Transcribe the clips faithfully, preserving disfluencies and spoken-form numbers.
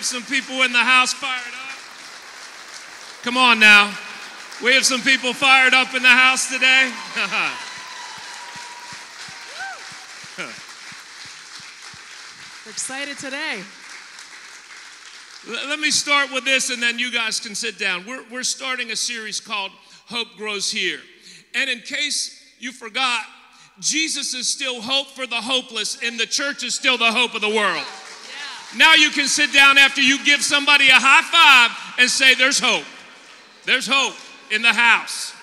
have some people in the house fired up? Come on now. We have some people fired up in the house today. We're excited today. Let me start with this, and then you guys can sit down. We're, we're starting a series called Hope Grows Here. And in case you forgot, Jesus is still hope for the hopeless, and the church is still the hope of the world. Yeah. Now you can sit down after you give somebody a high five and say, there's hope. There's hope in the house.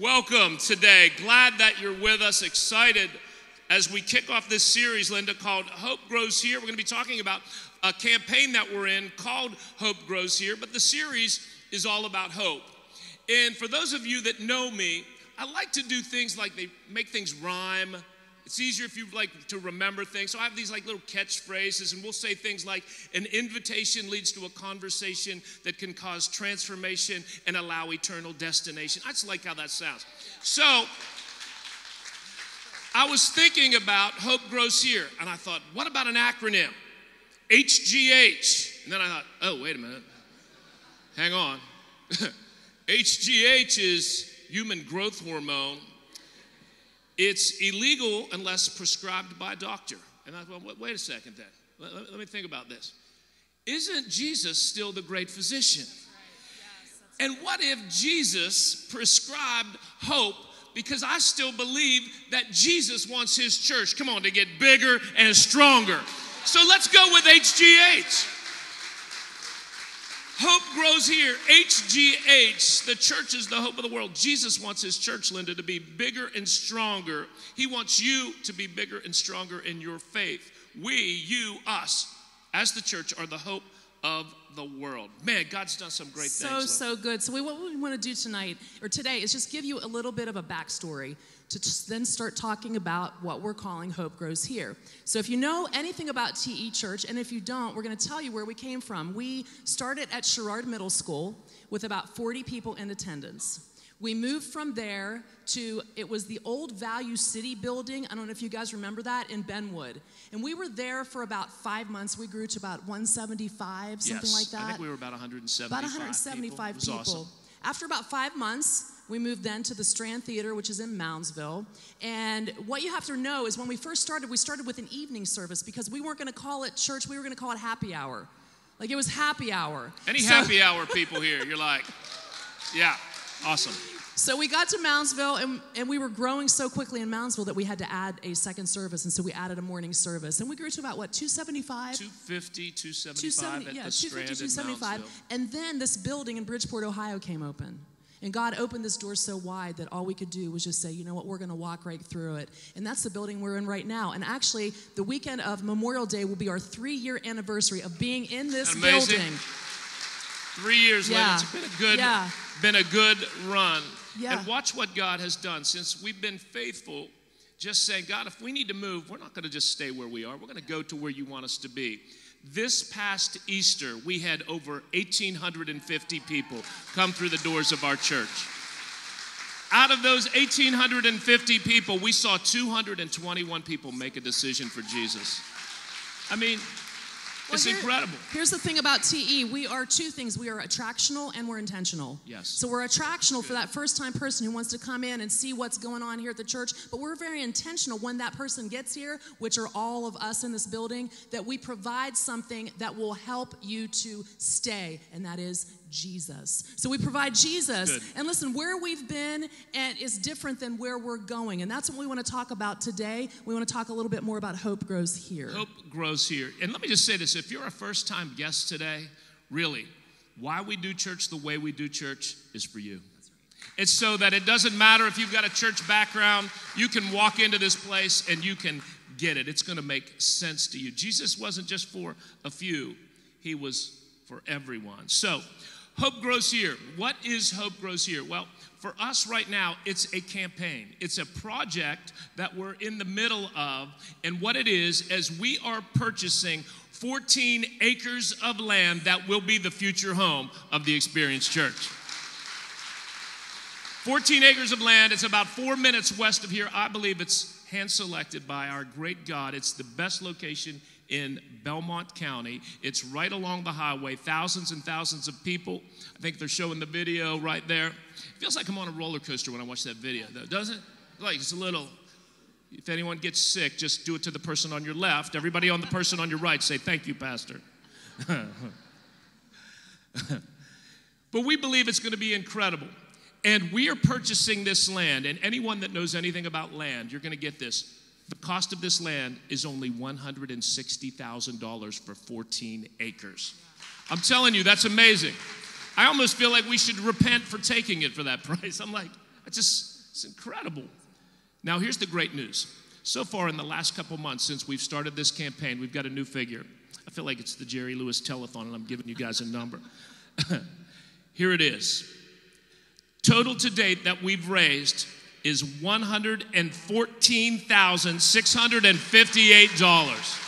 Welcome today. Glad that you're with us. Excited as we kick off this series, Linda, called Hope Grows Here. We're going to be talking about a campaign that we're in called Hope Grows Here, but the series is all about hope. And for those of you that know me, I like to do things like they make things rhyme. It's easier if you like to remember things. So I have these like little catchphrases, and we'll say things like, an invitation leads to a conversation that can cause transformation and allow eternal destination. I just like how that sounds. So I was thinking about Hope Grows Here, and I thought, what about an acronym? H G H. And then I thought, oh, wait a minute. Hang on. H G H is human growth hormone. It's illegal unless prescribed by a doctor. And I thought, well, wait a second then. Let, let, let me think about this. Isn't Jesus still the great physician? That's right. Yes, that's right. And what if Jesus prescribed hope? Because I still believe that Jesus wants his church, come on, to get bigger and stronger. So let's go with H G H. Hope grows here. H G H, the church is the hope of the world. Jesus wants his church, Linda, to be bigger and stronger. He wants you to be bigger and stronger in your faith. We, you, us, as the church, are the hope of the world. Man, God's done some great so, things. So, so good. So we, what we want to do tonight, or today, is just give you a little bit of a backstory to just then start talking about what we're calling Hope Grows Here. So if you know anything about T E Church, and if you don't, we're going to tell you where we came from. We started at Sherrard Middle School with about forty people in attendance. We moved from there to, it was the old Value City building, I don't know if you guys remember that, in Benwood. And we were there for about five months. We grew to about one seventy-five, something yes, like that. I think we were about one seventy-five About one seventy-five people. people. Awesome. After about five months, we moved then to the Strand Theater, which is in Moundsville. And what you have to know is when we first started, we started with an evening service because we weren't going to call it church. We were going to call it happy hour. Like, it was happy hour. Any so happy hour people here, you're like, yeah. Awesome. So we got to Moundsville, and, and we were growing so quickly in Moundsville that we had to add a second service, and so we added a morning service. And we grew to about, what, two seventy-five two fifty, two seventy-five at yeah, the Strand in Moundsville. And then this building in Bridgeport, Ohio came open. And God opened this door so wide that all we could do was just say, you know what, we're going to walk right through it. And that's the building we're in right now. And actually, the weekend of Memorial Day will be our three-year anniversary of being in this Amazing. building. Three years yeah. later, it's been a good, yeah. been a good run. Yeah. And watch what God has done since we've been faithful, just saying, God, if we need to move, we're not going to just stay where we are. We're going to go to where you want us to be. This past Easter, we had over eighteen fifty people come through the doors of our church. Out of those eighteen fifty people, we saw two hundred twenty-one people make a decision for Jesus. I mean, Well, it's here, incredible. Here's the thing about T E. We are two things. We are attractional and we're intentional. Yes. So we're attractional for that first-time person who wants to come in and see what's going on here at the church. But we're very intentional when that person gets here, which are all of us in this building, that we provide something that will help you to stay, and that is Jesus. So we provide Jesus. Good. And listen, where we've been and is different than where we're going. And that's what we want to talk about today. We want to talk a little bit more about Hope Grows Here. Hope Grows Here. And let me just say this. If you're a first-time guest today, really, why we do church the way we do church is for you. That's right. It's so that it doesn't matter if you've got a church background. You can walk into this place and you can get it. It's going to make sense to you. Jesus wasn't just for a few. He was for everyone. So, Hope Grows Here. What is Hope Grows Here? Well, for us right now, it's a campaign. It's a project that we're in the middle of. And what it is, as we are purchasing fourteen acres of land that will be the future home of the Experience Church. fourteen acres of land. It's about four minutes west of here. I believe it's hand-selected by our great God. It's the best location in Belmont County. It's right along the highway, thousands and thousands of people. I think they're showing the video right there. It feels like I'm on a roller coaster when I watch that video, though, doesn't it? Like, it's a little, if anyone gets sick, just do it to the person on your left. Everybody on the person on your right, say, thank you, Pastor. But we believe it's going to be incredible. And we are purchasing this land. And anyone that knows anything about land, you're going to get this. The cost of this land is only one hundred sixty thousand dollars for fourteen acres. I'm telling you, that's amazing. I almost feel like we should repent for taking it for that price. I'm like, it's just, it's incredible. Now, here's the great news. So far in the last couple months since we've started this campaign, we've got a new figure. I feel like it's the Jerry Lewis telethon, and I'm giving you guys a number. Here it is. Total to date that we've raised is one hundred fourteen thousand six hundred fifty-eight dollars.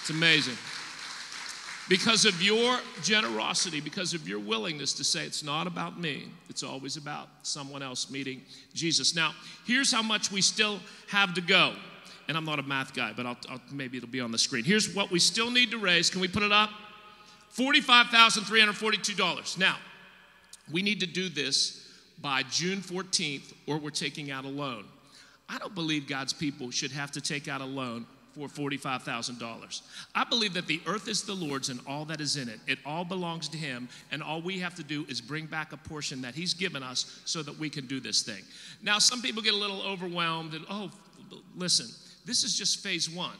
It's amazing. Because of your generosity, because of your willingness to say, it's not about me, it's always about someone else meeting Jesus. Now, here's how much we still have to go. And I'm not a math guy, but I'll, I'll, maybe it'll be on the screen. Here's what we still need to raise. Can we put it up? forty-five thousand three hundred forty-two dollars. Now, we need to do this by June fourteenth, or we're taking out a loan. I don't believe God's people should have to take out a loan for forty-five thousand dollars. I believe that the earth is the Lord's and all that is in it. It all belongs to Him, and all we have to do is bring back a portion that He's given us so that we can do this thing. Now, some people get a little overwhelmed and, oh, listen, this is just phase one.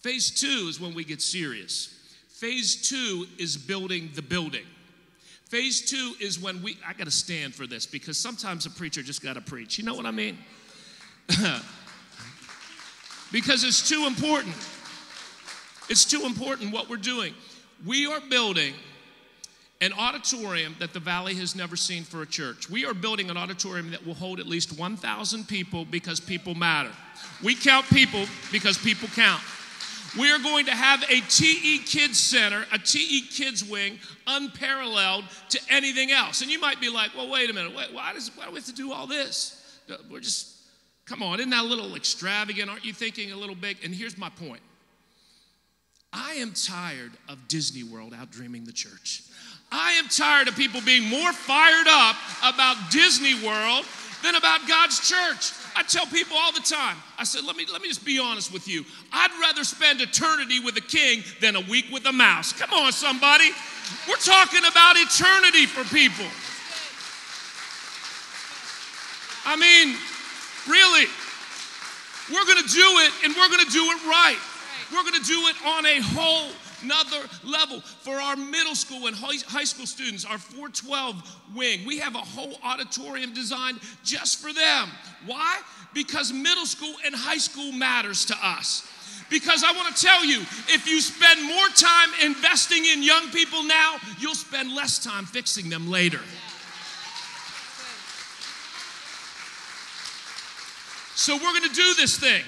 Phase two is when we get serious. Phase two is building the building. Phase two is when we, I got to stand for this because sometimes a preacher just got to preach. You know what I mean? Because it's too important. It's too important what we're doing. We are building an auditorium that the Valley has never seen for a church. We are building an auditorium that will hold at least one thousand people because people matter. We count people because people count. We are going to have a T E Kids Center, a T E Kids wing, unparalleled to anything else. And you might be like, well, wait a minute, why, why, does, why do we have to do all this? We're just, come on, isn't that a little extravagant? Aren't you thinking a little big? And here's my point. I am tired of Disney World outdreaming the church. I am tired of people being more fired up about Disney World than about God's church. I tell people all the time, I said, let me, let me just be honest with you. I'd rather spend eternity with a king than a week with a mouse. Come on, somebody. We're talking about eternity for people. I mean, really, we're going to do it, and we're going to do it right. We're going to do it on a whole another level. For our middle school and high school students, our four twelve wing, we have a whole auditorium designed just for them. Why? Because middle school and high school matters to us. Because I want to tell you, if you spend more time investing in young people now, you'll spend less time fixing them later. So we're going to do this thing.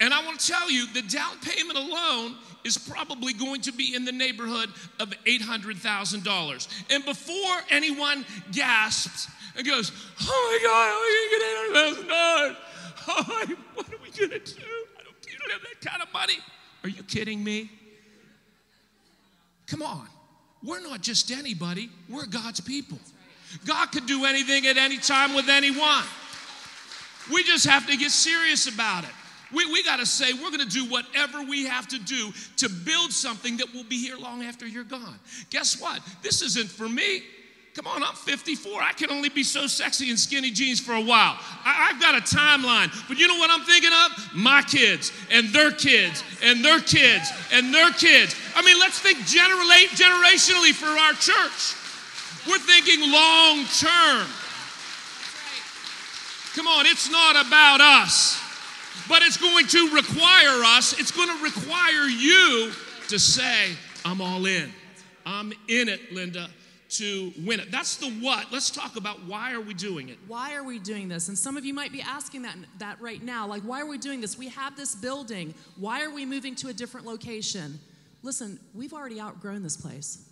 And I want to tell you, the down payment alone is probably going to be in the neighborhood of eight hundred thousand dollars. And before anyone gasps and goes, oh my God, we can get eight hundred thousand dollars. What are we gonna do? I don't, you don't have that kind of money. Are you kidding me? Come on, we're not just anybody, we're God's people. God could do anything at any time with anyone. We just have to get serious about it. We, we got to say we're going to do whatever we have to do to build something that will be here long after you're gone. Guess what? This isn't for me. Come on, I'm fifty-four. I can only be so sexy in skinny jeans for a while. I, I've got a timeline. But you know what I'm thinking of? My kids and their kids and their kids and their kids. I mean, let's think generate generationally for our church. We're thinking long term. Come on, it's not about us. But it's going to require us, it's going to require you to say, I'm all in. I'm in it, Linda, to win it. That's the what. Let's talk about why are we doing it. Why are we doing this? And some of you might be asking that, that right now. Like, why are we doing this? We have this building. Why are we moving to a different location? Listen, we've already outgrown this place.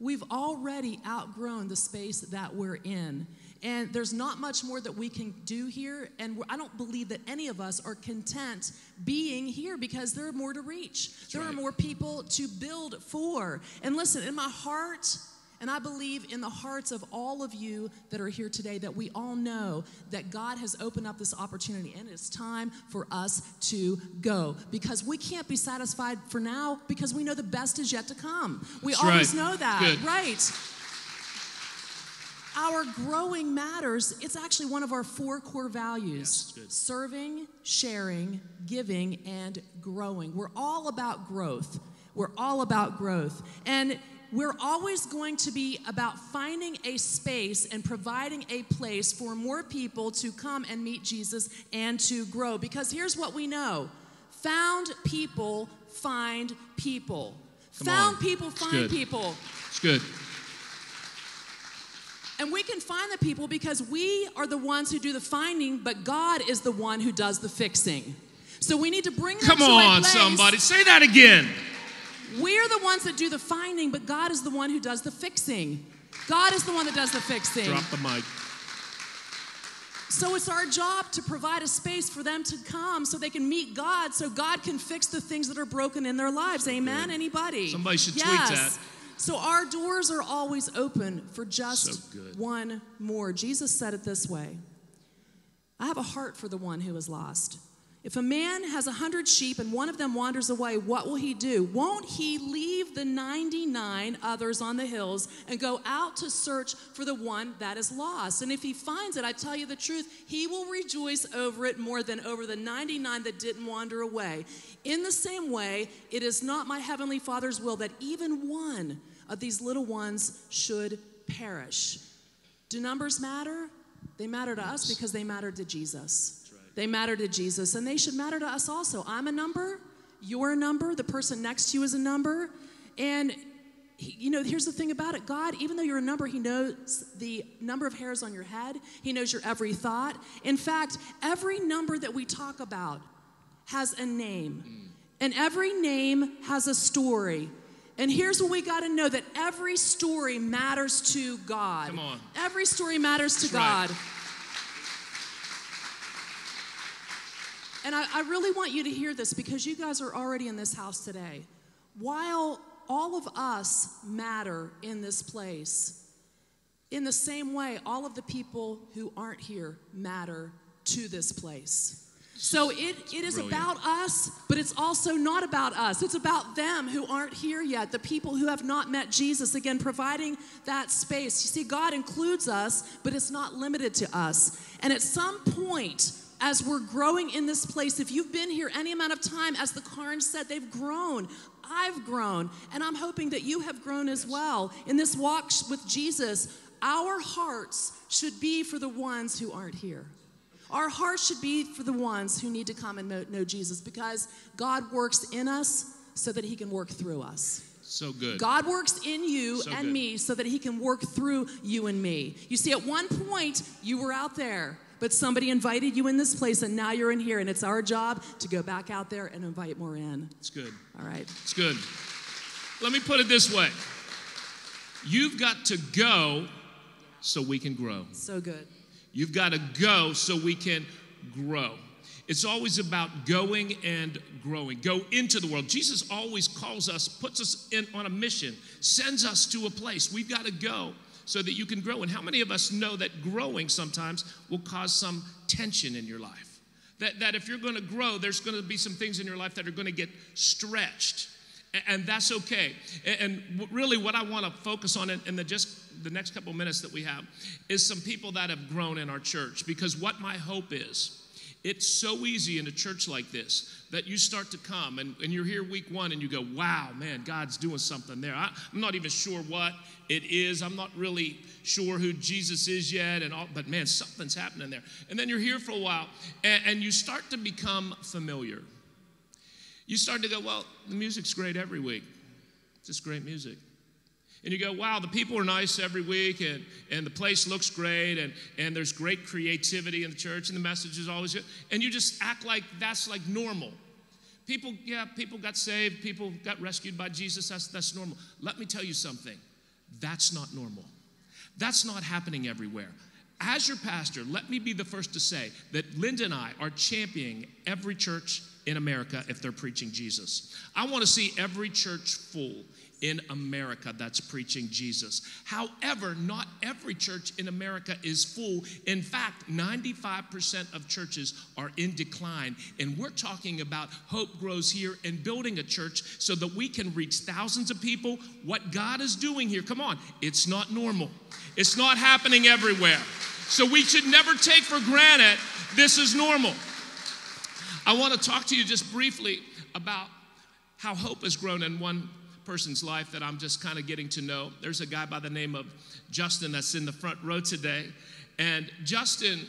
We've already outgrown the space that we're in. And there's not much more that we can do here. And I don't believe that any of us are content being here because there are more to reach. That's there right. are more people to build for. And listen, in my heart, and I believe in the hearts of all of you that are here today, that we all know that God has opened up this opportunity, and it's time for us to go, because we can't be satisfied for now, because we know the best is yet to come. We That's always right. know that, Good. Right? Our growing matters. It's actually one of our four core values. Yes, serving, sharing, giving, and growing. We're all about growth. We're all about growth. And we're always going to be about finding a space and providing a place for more people to come and meet Jesus and to grow. Because here's what we know. Found people find people. Come Found on. people find It's good. people. It's good. And we can find the people because we are the ones who do the finding, but God is the one who does the fixing. So we need to bring them Come to on, a place. somebody. Say that again. We're the ones that do the finding, but God is the one who does the fixing. God is the one that does the fixing. Drop the mic. So it's our job to provide a space for them to come so they can meet God, so God can fix the things that are broken in their lives. Amen? Good. Anybody? Somebody should yes. tweet that. So our doors are always open for just so one more. Jesus said it this way. I have a heart for the one who is lost. If a man has a hundred sheep and one of them wanders away, what will he do? Won't he leave the ninety-nine others on the hills and go out to search for the one that is lost? And if he finds it, I tell you the truth, he will rejoice over it more than over the ninety-nine that didn't wander away. In the same way, it is not my heavenly Father's will that even one of these little ones should perish. Do numbers matter? They matter to us because they matter to Jesus. They matter to Jesus, and they should matter to us also. I'm a number, you're a number, the person next to you is a number. And, he, you know, here's the thing about it. God, even though you're a number, he knows the number of hairs on your head. He knows your every thought. In fact, every number that we talk about has a name, mm. and every name has a story. And here's what we got to know, that every story matters to God. Come on. Every story matters to That's God. Right. And I, I really want you to hear this, because you guys are already in this house today. While all of us matter in this place, in the same way, all of the people who aren't here matter to this place. So it, it is Brilliant. about us, but it's also not about us. It's about them who aren't here yet, the people who have not met Jesus. Again, providing that space. You see, God includes us, but it's not limited to us. And at some point, as we're growing in this place, if you've been here any amount of time, as the Karns said, they've grown. I've grown. And I'm hoping that you have grown as well. In this walk with Jesus, our hearts should be for the ones who aren't here. Our hearts should be for the ones who need to come and know Jesus, because God works in us so that he can work through us. So good. God works in you so and good. me so that he can work through you and me. You see, at one point, you were out there. But somebody invited you in this place, and now you're in here, and it's our job to go back out there and invite more in. It's good. All right. It's good. Let me put it this way. You've got to go so we can grow. So good. You've got to go so we can grow. It's always about going and growing. Go into the world. Jesus always calls us, puts us in on a mission, sends us to a place. We've got to go so that you can grow. And how many of us know that growing sometimes will cause some tension in your life? That, that if you're going to grow, there's going to be some things in your life that are going to get stretched. And, and that's okay. And, and really what I want to focus on in, in the just the next couple minutes that we have is some people that have grown in our church. Because what my hope is, it's so easy in a church like this that you start to come and, and you're here week one and you go, wow, man, God's doing something there. I, I'm not even sure what it is. I'm not really sure who Jesus is yet, and all, but man, something's happening there. And then you're here for a while and, and you start to become familiar. You start to go, well, the music's great every week. It's just great music. And you go, wow, the people are nice every week, and, and the place looks great, and, and there's great creativity in the church, and the message is always good. And you just act like that's like normal. People, yeah, people got saved. People got rescued by Jesus. That's, that's normal. Let me tell you something. That's not normal. That's not happening everywhere. As your pastor, let me be the first to say that Linda and I are championing every church in America if they're preaching Jesus. I want to see every church full in America that's preaching Jesus. However, not every church in America is full. In fact, ninety-five percent of churches are in decline, and we're talking about Hope Grows Here and building a church so that we can reach thousands of people. What God is doing here, come on, it's not normal. It's not happening everywhere. So we should never take for granted this is normal. I want to talk to you just briefly about how hope has grown in one person's life that I'm just kind of getting to know. There's a guy by the name of Justin that's in the front row today. And Justin,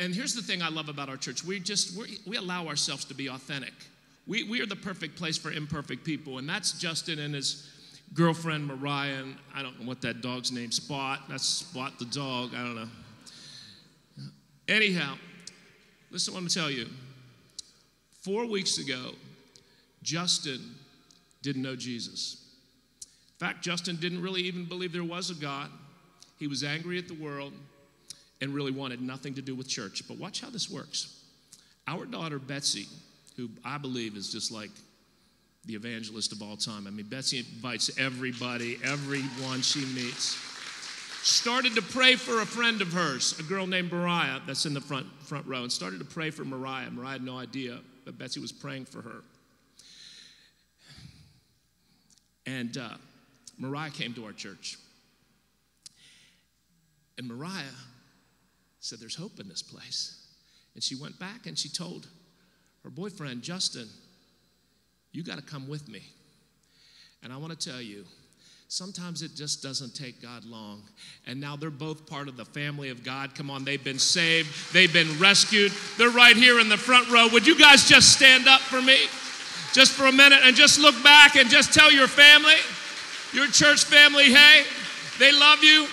and here's the thing I love about our church. We just, we we allow ourselves to be authentic. We, we are the perfect place for imperfect people. And that's Justin and his girlfriend, Mariah, and I don't know what that dog's name, Spot. That's Spot the dog, I don't know. Anyhow, listen to what I'm going to tell you. Four weeks ago, Justin didn't know Jesus. In fact, Justin didn't really even believe there was a God. He was angry at the world and really wanted nothing to do with church. But watch how this works. Our daughter, Betsy, who I believe is just like the evangelist of all time. I mean, Betsy invites everybody, everyone she meets. Started to pray for a friend of hers, a girl named Mariah, that's in the front, front row, and started to pray for Mariah. Mariah had no idea, but Betsy was praying for her. And uh, Mariah came to our church. And Mariah said, there's hope in this place. And she went back and she told her boyfriend, Justin, you got to come with me. And I want to tell you, sometimes it just doesn't take God long. And now they're both part of the family of God. Come on, they've been saved. They've been rescued. They're right here in the front row. Would you guys just stand up for me? Just for a minute and just look back and just tell your family, your church family, hey, they love you.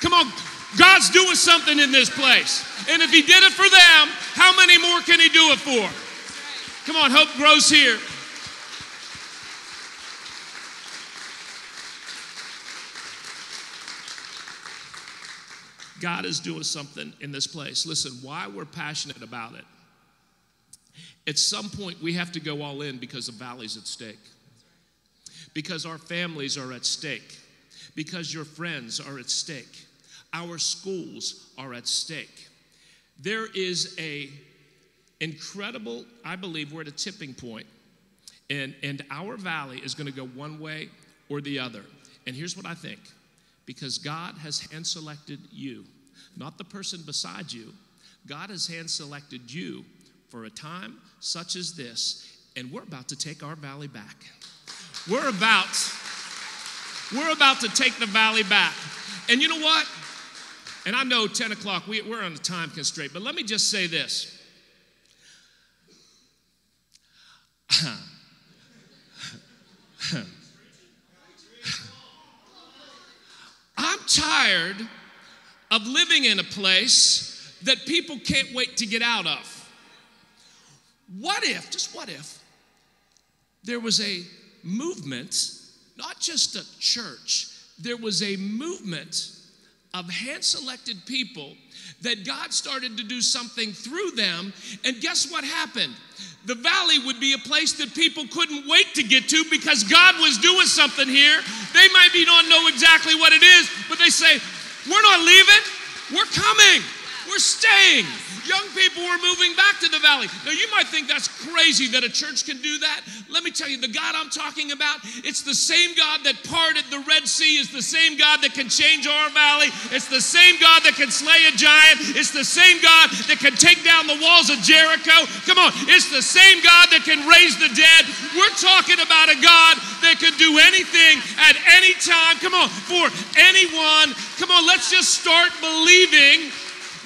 Come on, God's doing something in this place. And if he did it for them, how many more can he do it for? Come on, hope grows here. God is doing something in this place. Listen, why we're passionate about it. At some point, we have to go all in because the valley's at stake, because our families are at stake, because your friends are at stake, our schools are at stake. There is a incredible, I believe we're at a tipping point, and, and our valley is going to go one way or the other. And here's what I think, because God has hand-selected you, not the person beside you. God has hand-selected you for a time such as this, and we're about to take our valley back. We're about, we're about to take the valley back. And you know what? And I know ten o'clock, we, we're on a time constraint, but let me just say this. I'm tired of living in a place that people can't wait to get out of. What if, just what if, there was a movement, not just a church, there was a movement of hand-selected people that God started to do something through them, and guess what happened? The valley would be a place that people couldn't wait to get to because God was doing something here. They might be not know exactly what it is, but they say, we're not leaving, we're coming, we're staying. Young people were moving back to the valley. Now, you might think that's crazy that a church can do that. Let me tell you, the God I'm talking about, it's the same God that parted the Red Sea. It's the same God that can change our valley. It's the same God that can slay a giant. It's the same God that can take down the walls of Jericho. Come on. It's the same God that can raise the dead. We're talking about a God that can do anything at any time. Come on. For anyone. Come on. Let's just start believing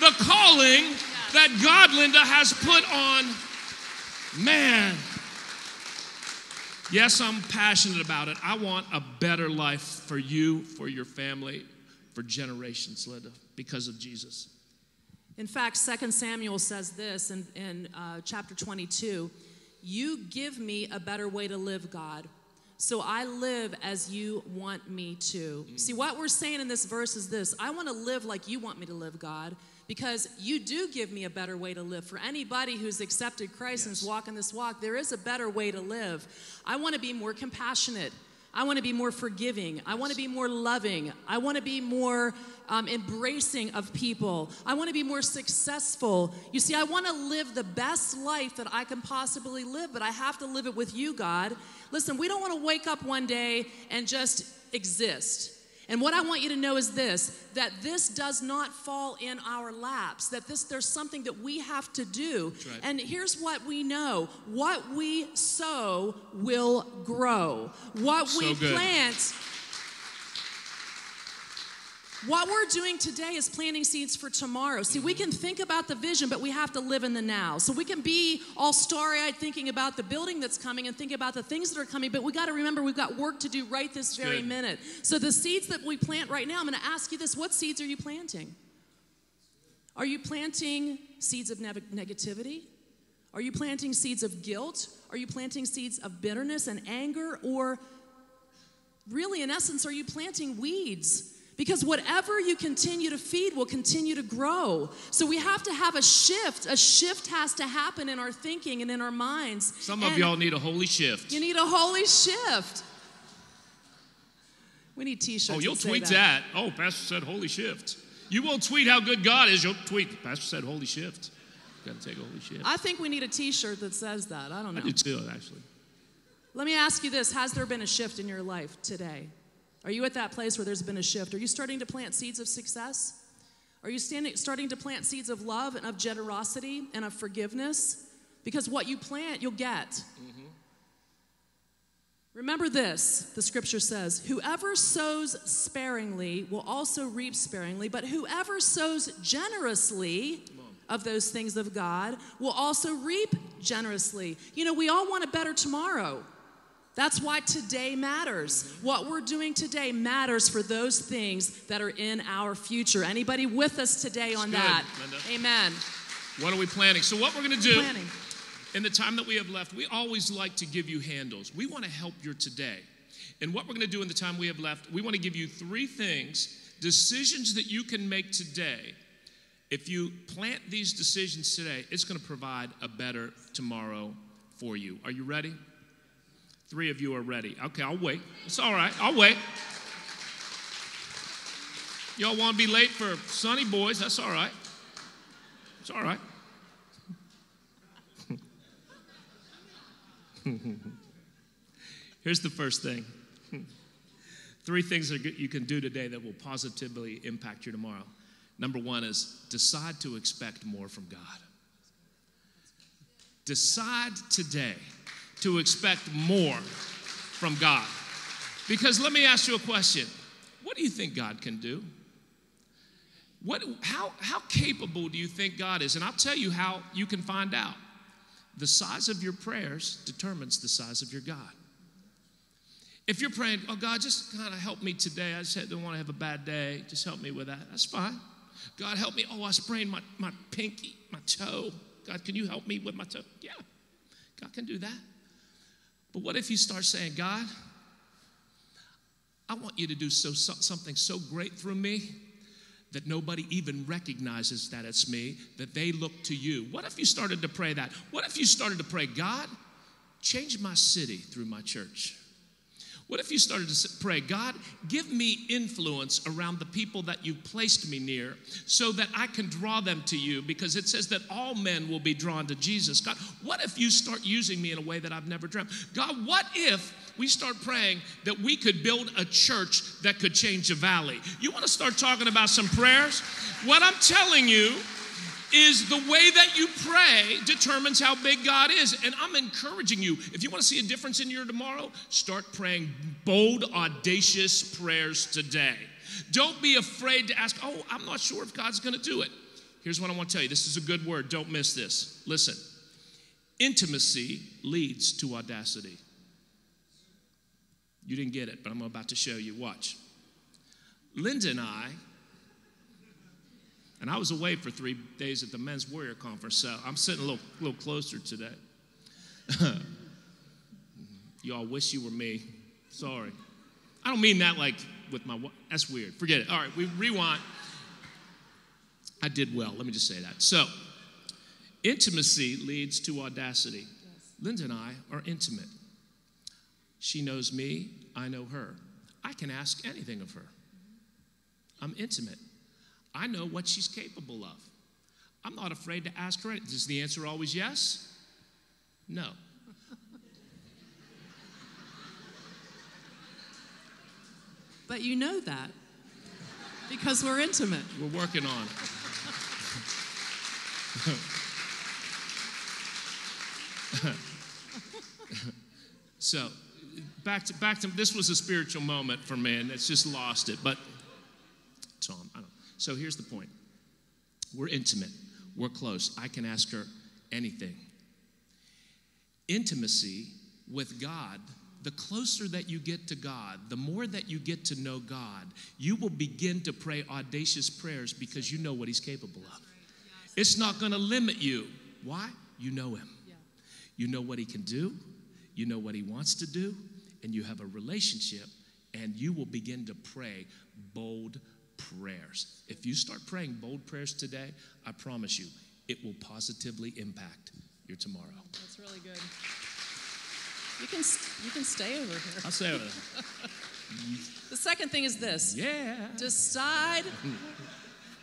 the calling that God, Linda, has put on man. Yes, I'm passionate about it. I want a better life for you, for your family, for generations, Linda, because of Jesus. In fact, Second Samuel says this in, in uh, chapter twenty-two, you give me a better way to live, God. so I live as you want me to. Mm. See, what we're saying in this verse is this. I want to live like you want me to live, God, because you do give me a better way to live. For anybody who's accepted Christ yes. and is walking this walk, there is a better way to live. I want to be more compassionate. I want to be more forgiving. I want to be more loving. I want to be more um, embracing of people. I want to be more successful. You see, I want to live the best life that I can possibly live, but I have to live it with you, God. Listen, we don't want to wake up one day and just exist. And what I want you to know is this, that this does not fall in our laps, that this there's something that we have to do. That's right. And here's what we know. What we sow will grow. What so we good. plant... What we're doing today is planting seeds for tomorrow. See, we can think about the vision, but we have to live in the now. So we can be all starry-eyed thinking about the building that's coming and think about the things that are coming, but we got to remember we've got work to do right this very Good. minute. So the seeds that we plant right now, I'm going to ask you this. What seeds are you planting? Are you planting seeds of ne- negativity? Are you planting seeds of guilt? Are you planting seeds of bitterness and anger? Or really, in essence, are you planting weeds? Because whatever you continue to feed will continue to grow. So we have to have a shift. A shift has to happen in our thinking and in our minds. Some and of y'all need a holy shift. You need a holy shift. We need t-shirts. Oh, you'll tweet that. that. Oh, Pastor said holy shift. You won't tweet how good God is. You'll tweet, Pastor said holy shift. Got to take a holy shift. I think we need a t-shirt that says that. I don't know. I do too, actually. Let me ask you this. Has there been a shift in your life today? Are you at that place where there's been a shift? Are you starting to plant seeds of success? Are you standing, starting to plant seeds of love and of generosity and of forgiveness? Because what you plant, you'll get. Mm-hmm. Remember this, the scripture says, whoever sows sparingly will also reap sparingly, but whoever sows generously of those things of God will also reap generously. You know, we all want a better tomorrow. That's why today matters. What we're doing today matters for those things that are in our future. Anybody with us today on That's that? Good, Linda. Amen. What are we planning? So what we're going to do planning. in the time that we have left, we always like to give you handles. We want to help your today. And what we're going to do in the time we have left, we want to give you three things, decisions that you can make today. If you plant these decisions today, it's going to provide a better tomorrow for you. Are you ready? Three of you are ready. Okay, I'll wait. It's all right. I'll wait. Y'all want to be late for Sunny Boys? That's all right. It's all right. Here's the first thing. Three things that you can do today that will positively impact your tomorrow. Number one is decide to expect more from God. Decide today to expect more from God. Because let me ask you a question. What do you think God can do? What, how, how capable do you think God is? And I'll tell you how you can find out. The size of your prayers determines the size of your God. If you're praying, oh, God, just kind of help me today. I just don't want to have a bad day. Just help me with that. That's fine. God, help me. Oh, I sprained my, my pinky, my toe. God, can you help me with my toe? Yeah, God can do that. But what if you start saying, God, I want you to do so, so, something so great through me that nobody even recognizes that it's me, that they look to you. What if you started to pray that? What if you started to pray, God, change my city through my church? What if you started to pray, God, give me influence around the people that you've placed me near so that I can draw them to you, because it says that all men will be drawn to Jesus. God, what if you start using me in a way that I've never dreamt? God, what if we start praying that we could build a church that could change a valley? You want to start talking about some prayers? What I'm telling you is the way that you pray determines how big God is. And I'm encouraging you, if you want to see a difference in your tomorrow, start praying bold, audacious prayers today. Don't be afraid to ask, oh, I'm not sure if God's going to do it. Here's what I want to tell you. This is a good word. Don't miss this. Listen, intimacy leads to audacity. You didn't get it, but I'm about to show you. Watch. Linda and I, and I was away for three days at the Men's Warrior Conference, so I'm sitting a little, little closer today. Y'all wish you were me. Sorry. I don't mean that like with my wife. That's weird. Forget it. All right, we rewind. I did well. Let me just say that. So, intimacy leads to audacity. Yes. Linda and I are intimate. She knows me. I know her. I can ask anything of her. I'm intimate. I know what she's capable of. I'm not afraid to ask her. Is the answer always yes? No. But you know that because we're intimate. We're working on it. So, back to, back to, this was a spiritual moment for me, and it's just lost it, but Tom, I don't, so here's the point. We're intimate. We're close. I can ask her anything. Intimacy with God, the closer that you get to God, the more that you get to know God, you will begin to pray audacious prayers because you know what he's capable of. It's not going to limit you. Why? You know him. You know what he can do. You know what he wants to do. And you have a relationship, and you will begin to pray bold prayers. If you start praying bold prayers today, I promise you, it will positively impact your tomorrow. That's really good. You can you can stay over here. I'll stay over there. The second thing is this. Yeah. Decide,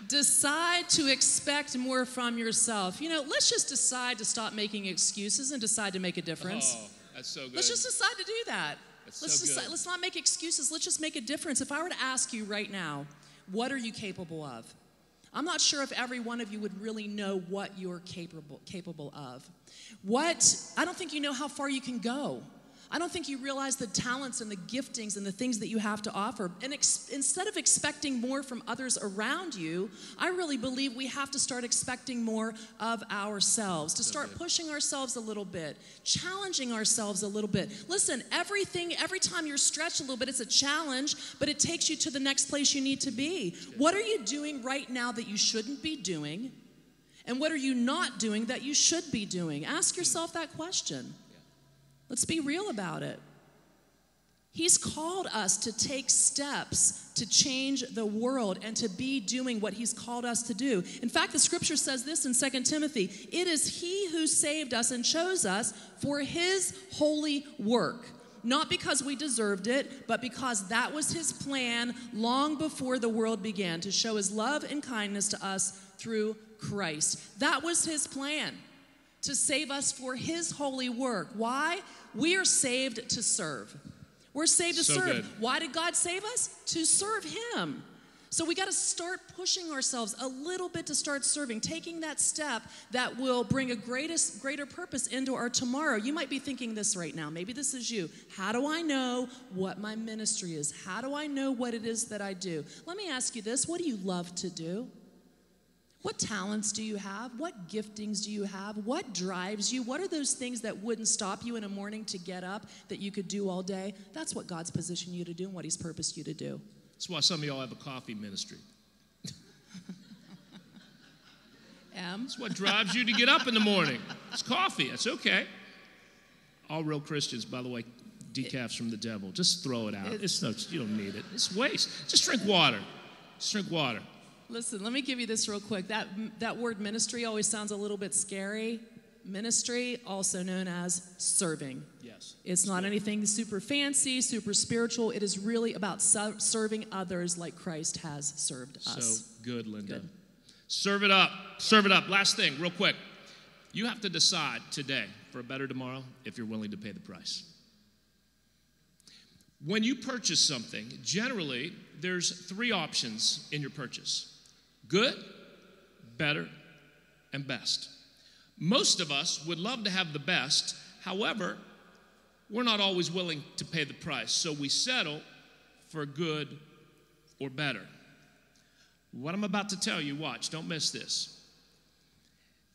decide to expect more from yourself. You know, let's just decide to stop making excuses and decide to make a difference. Oh, that's so good. Let's just decide to do that. That's let's so decide, good. Let's not make excuses. Let's just make a difference. If I were to ask you right now, what are you capable of? I'm not sure if every one of you would really know what you're capable capable of. What, I don't think you know how far you can go. I don't think you realize the talents and the giftings and the things that you have to offer. And ex- instead of expecting more from others around you, I really believe we have to start expecting more of ourselves, to start pushing ourselves a little bit, challenging ourselves a little bit. Listen, everything, every time you're stretched a little bit, it's a challenge, but it takes you to the next place you need to be. What are you doing right now that you shouldn't be doing? And what are you not doing that you should be doing? Ask yourself that question. Let's be real about it. He's called us to take steps to change the world and to be doing what he's called us to do. In fact, the scripture says this in Second Timothy, it is he who saved us and chose us for his holy work. Not because we deserved it, but because that was his plan long before the world began, to show his love and kindness to us through Christ. That was his plan. To save us for his holy work. Why? We are saved to serve. We're saved to so serve. Good. Why did God save us? To serve him. So we got to start pushing ourselves a little bit to start serving, taking that step that will bring a greatest, greater purpose into our tomorrow. You might be thinking this right now. Maybe this is you. How do I know what my ministry is? How do I know what it is that I do? Let me ask you this. What do you love to do? What talents do you have? What giftings do you have? What drives you? What are those things that wouldn't stop you in a morning to get up that you could do all day? That's what God's positioned you to do and what he's purposed you to do. That's why some of y'all have a coffee ministry. M. That's what drives you to get up in the morning. It's coffee. That's okay. All real Christians, by the way, decaf's from the devil. Just throw it out. It's, it's no, you don't need it. It's waste. Just drink water. Just drink water. Listen, let me give you this real quick. That that word ministry always sounds a little bit scary. Ministry, also known as serving. Yes. It's not anything super fancy, super spiritual. It is really about su- serving others like Christ has served us. So good, Linda. Good. Serve it up. Serve it up. Last thing, real quick. You have to decide today for a better tomorrow if you're willing to pay the price. When you purchase something, generally, there's three options in your purchase. Good, better, and best. Most of us would love to have the best. However, we're not always willing to pay the price, so we settle for good or better. What I'm about to tell you, watch, don't miss this.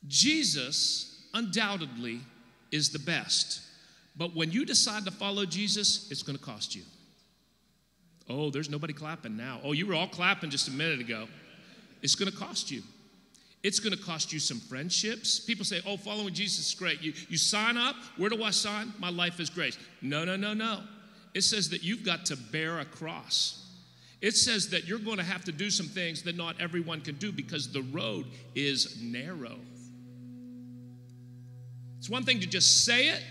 Jesus undoubtedly is the best, but when you decide to follow Jesus, it's going to cost you. Oh, there's nobody clapping now. Oh, you were all clapping just a minute ago. It's going to cost you. It's going to cost you some friendships. People say, oh, following Jesus is great. You, you sign up. Where do I sign? My life is grace. No, no, no, no. It says that you've got to bear a cross. It says that you're going to have to do some things that not everyone can do because the road is narrow. It's one thing to just say it.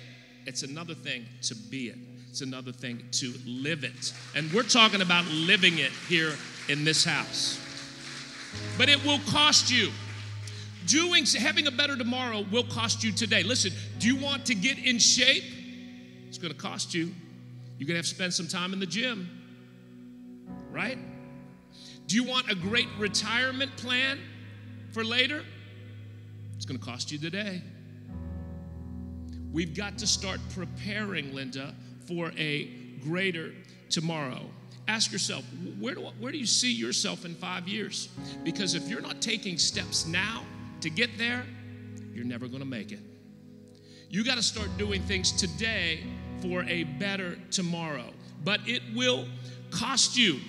It's another thing to be it. It's another thing to live it. And we're talking about living it here in this house. But it will cost you. Doing, having a better tomorrow will cost you today. Listen, do you want to get in shape? It's going to cost you. You're going to have to spend some time in the gym. Right? Do you want a great retirement plan for later? It's going to cost you today. We've got to start preparing, Linda, for a greater tomorrow. Ask yourself, where do, where do you see yourself in five years? Because if you're not taking steps now to get there, you're never going to make it. You got to start doing things today for a better tomorrow. But it will cost you.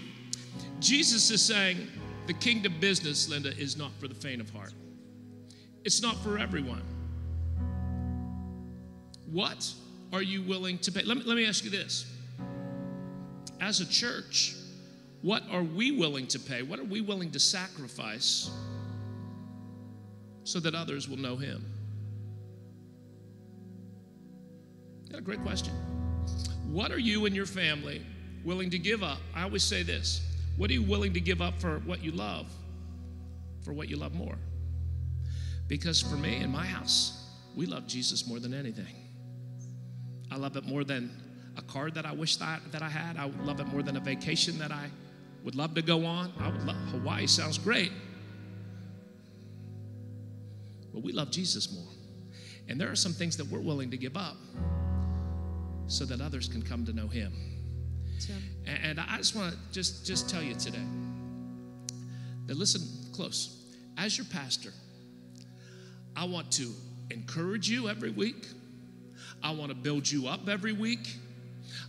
Jesus is saying the kingdom business, Linda, is not for the faint of heart. It's not for everyone. What are you willing to pay? Let me, let me ask you this. As a church, what are we willing to pay? What are we willing to sacrifice so that others will know him? That's a great question. What are you and your family willing to give up? I always say this. What are you willing to give up for what you love? For what you love more? Because for me, in my house, we love Jesus more than anything. I love it more than a car that I wish that, that I had. I would love it more than a vacation that I would love to go on. I would love, Hawaii sounds great. But we love Jesus more. And there are some things that we're willing to give up so that others can come to know him. And I just want to just, just tell you today that listen close. As your pastor, I want to encourage you every week. I want to build you up every week.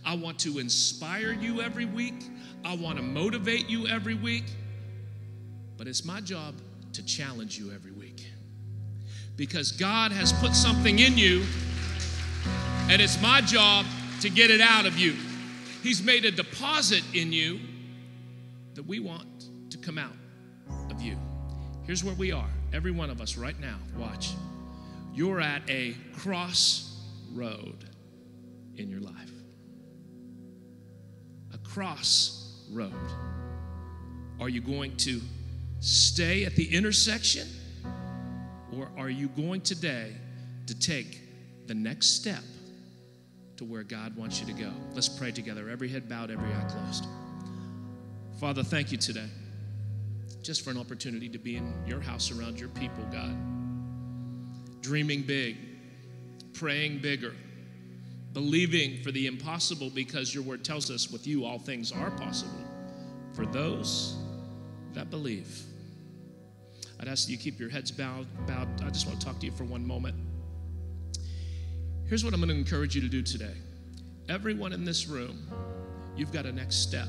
I want to inspire you every week. I want to motivate you every week. But it's my job to challenge you every week. Because God has put something in you, and it's my job to get it out of you. He's made a deposit in you that we want to come out of you. Here's where we are, every one of us right now. Watch. You're at a crossroad in your life. A crossroad. Are you going to stay at the intersection, or are you going today to take the next step to where God wants you to go? Let's pray together. Every head bowed, every eye closed. Father, thank you today just for an opportunity to be in your house around your people, God. Dreaming big, praying bigger, believing for the impossible, because your word tells us with you all things are possible for those that believe. I'd ask that you keep your heads bowed. bowed. I just want to talk to you for one moment. Here's what I'm going to encourage you to do today. Everyone in this room, you've got a next step.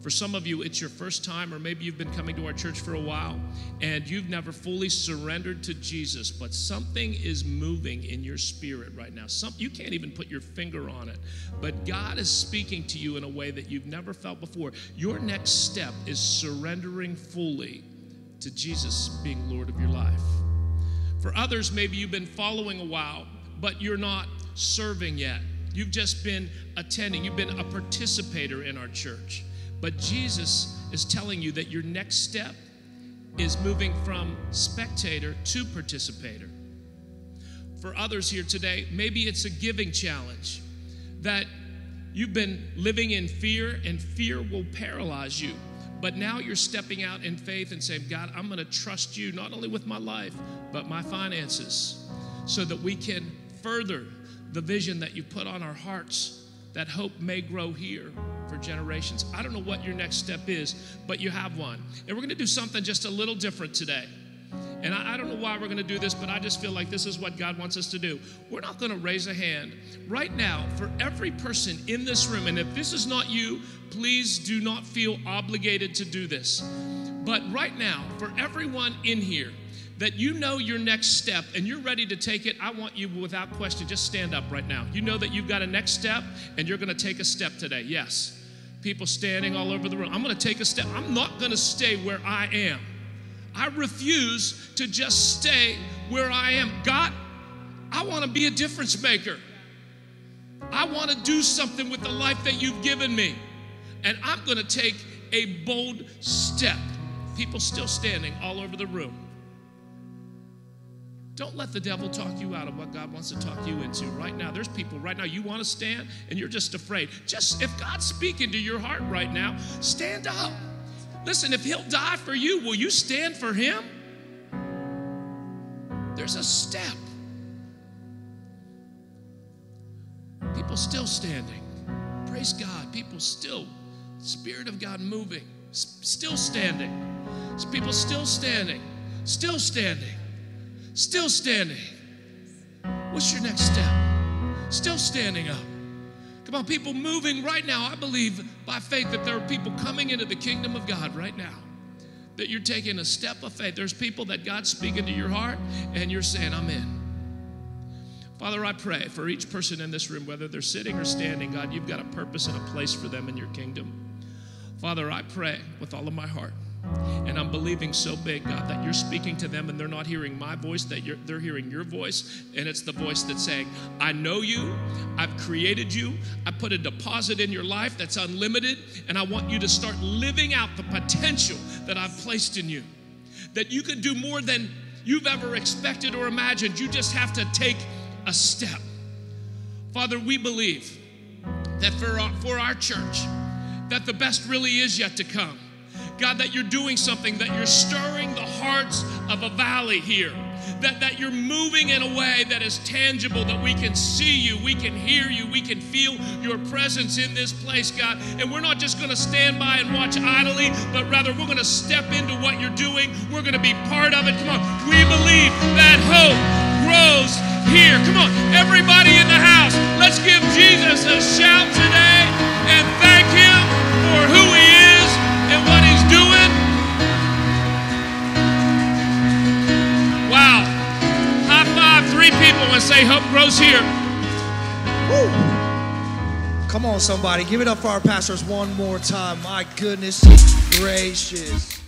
For some of you, it's your first time, or maybe you've been coming to our church for a while, and you've never fully surrendered to Jesus, but something is moving in your spirit right now. Some, you can't even put your finger on it, but God is speaking to you in a way that you've never felt before. Your next step is surrendering fully to Jesus being Lord of your life. For others, maybe you've been following a while, but you're not serving yet. You've just been attending. You've been a participator in our church. But Jesus is telling you that your next step is moving from spectator to participator. For others here today, maybe it's a giving challenge that you've been living in fear, and fear will paralyze you. But now you're stepping out in faith and saying, God, I'm going to trust you not only with my life, but my finances, so that we can further the vision that you put on our hearts, that hope may grow here for generations. I don't know what your next step is, but you have one. And we're going to do something just a little different today. And I, I don't know why we're going to do this, but I just feel like this is what God wants us to do. We're not going to raise a hand. Right now, for every person in this room, and if this is not you, please do not feel obligated to do this. But right now, for everyone in here that you know your next step and you're ready to take it, I want you without question, just stand up right now. You know that you've got a next step and you're going to take a step today. Yes. People standing all over the room. I'm going to take a step. I'm not going to stay where I am. I refuse to just stay where I am. God, I want to be a difference maker. I want to do something with the life that you've given me. And I'm going to take a bold step. People still standing all over the room. Don't let the devil talk you out of what God wants to talk you into right now. There's people right now, you want to stand and you're just afraid. Just if God's speaking to your heart right now, stand up. Listen, if he'll die for you, will you stand for him? There's a step. People still standing. Praise God. People still, Spirit of God moving, S- still standing. People still standing, still standing. Still standing. What's your next step? Still standing up. Come on, people moving right now. I believe by faith that there are people coming into the kingdom of God right now, that you're taking a step of faith. There's people that God's speaking to your heart, and you're saying, I'm in. Father, I pray for each person in this room, whether they're sitting or standing, God, you've got a purpose and a place for them in your kingdom. Father, I pray with all of my heart. And I'm believing so big, God, that you're speaking to them and they're not hearing my voice, that you're, they're hearing your voice. And it's the voice that's saying, I know you, I've created you, I put a deposit in your life that's unlimited, and I want you to start living out the potential that I've placed in you. That you can do more than you've ever expected or imagined. You just have to take a step. Father, we believe that for our, for our church, that the best really is yet to come. God, that you're doing something, that you're stirring the hearts of a valley here, that, that you're moving in a way that is tangible, that we can see you, we can hear you, we can feel your presence in this place, God. And we're not just going to stand by and watch idly, but rather we're going to step into what you're doing. We're going to be part of it. Come on. We believe that hope grows here. Come on. Everybody in the house, let's give Jesus a shout today and thank him for who he is and what he's doing. Wow. High five three people and say, Hope Grows Here. Woo. Come on, somebody. Give it up for our pastors one more time. My goodness gracious.